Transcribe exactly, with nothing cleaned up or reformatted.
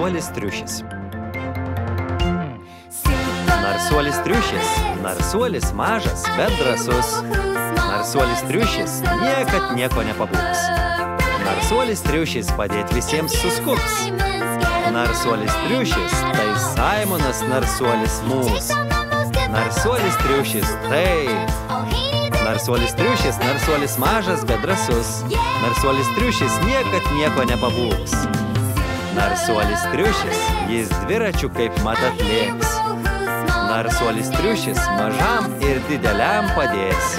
Narsuolis triušis. Narsuolis triušis, narsuolis mažas, bet drąsus. Narsuolis triušis niekad nieko nepabūks. Narsuolis triušis padėt visiems suskups. Narsuolis triušis, tai Saimonas narsuolis mūs. Narsuolis triušis, tai... Narsuolis triušis, narsuolis mažas, bet drąsus. Narsuolis triušis niekad nieko nepabūks. Narsuolis triušis, jis dviračiu kaip mat atlėks. Narsuolis triušis mažam ir dideliam padės.